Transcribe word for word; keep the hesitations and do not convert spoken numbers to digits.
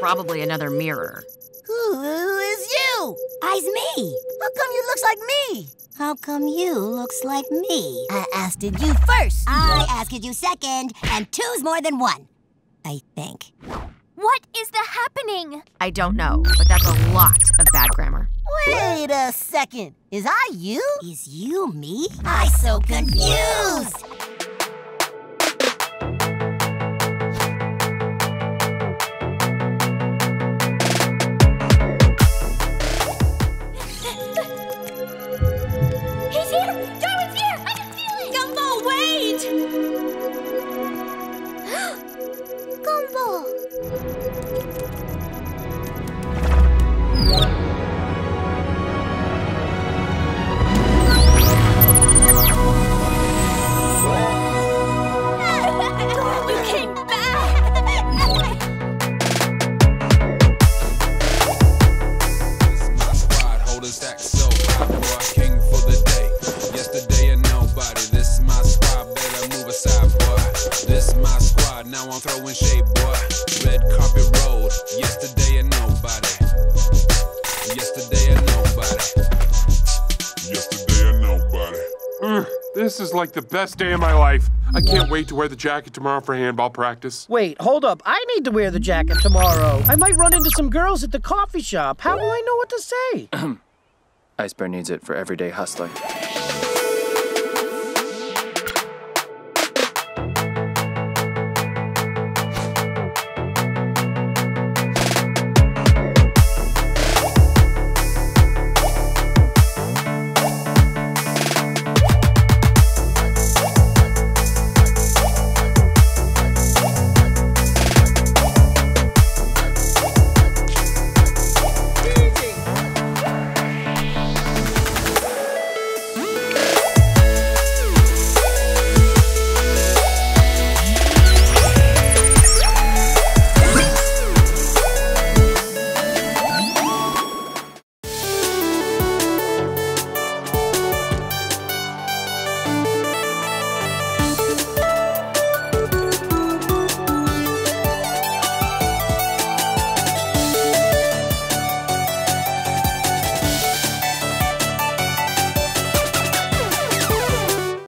Probably another mirror. Who is you? I's me. How come you looks like me? How come you looks like me? I asked it you first. I asked it you second, and two's more than one, I think. What is the happening? I don't know, but that's a lot of bad grammar. Wait a second. Is I you? Is you me? I so confused. This is like the best day of my life. I can't wait to wear the jacket tomorrow for handball practice. Wait, hold up. I need to wear the jacket tomorrow. I might run into some girls at the coffee shop. How will I know what to say? Icebear needs it for everyday hustling.